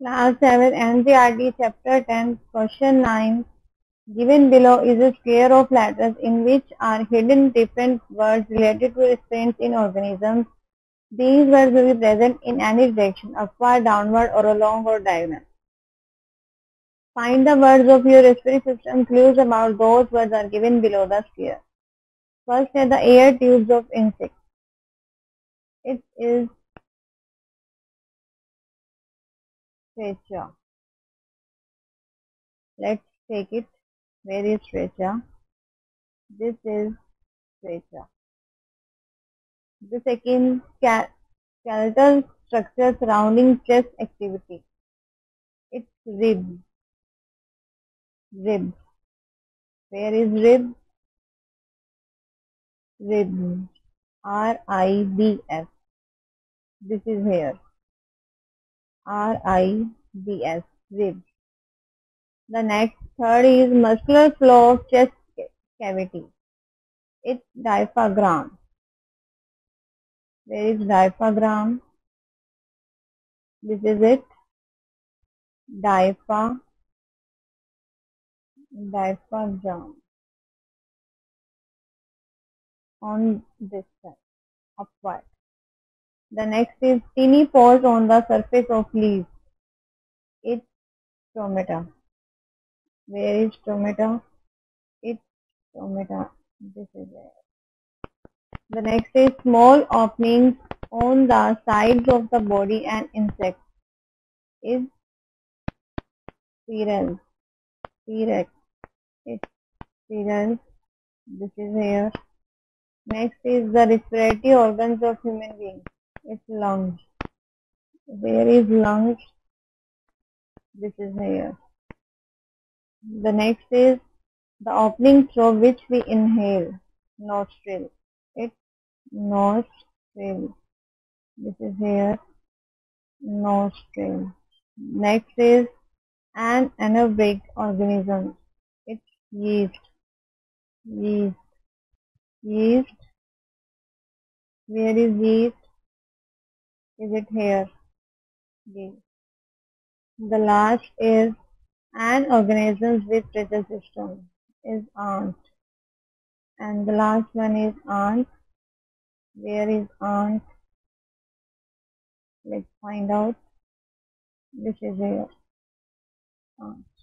Class 7 NCERT Chapter 10 Question 9. Given below is a square of letters in which are hidden different words related to restraints in organisms. These words will be present in any direction, upward, downward, or along or diagonal. Find the words of your respiratory system. Clues about those words are given below the square. First are the air tubes of insects. It is trachea. Let's take it. Where is trachea? This is trachea. The second, skeletal structure surrounding chest activity. It's ribs. Ribs. Where is ribs? Ribs. R-I-B-S. This is here. R-I-B-S. Ribs. The next, third is muscular flow of chest cavity. It's diaphragm. Where is diaphragm? This is it. Diaphragm. On this side, upward. The next is tiny pores on the surface of leaves. It's stomata. Where is stomata? It's stomata. This is it. The next is small openings on the sides of the body and insects. Is spiracles. It's spiracles. This is here. Next is the respiratory organs of human beings. It's lungs. Where is lungs? This is here. The next is the opening through which we inhale. Nostril. It's nostril. This is here. Nostril. Next is an anaerobic organism. It's yeast. Yeast. Where is yeast? Is it here? Yeast. The last is an organisms with trachea system is ant, and the last one is ant. Where is ant? Let's find out. This is here. Ant.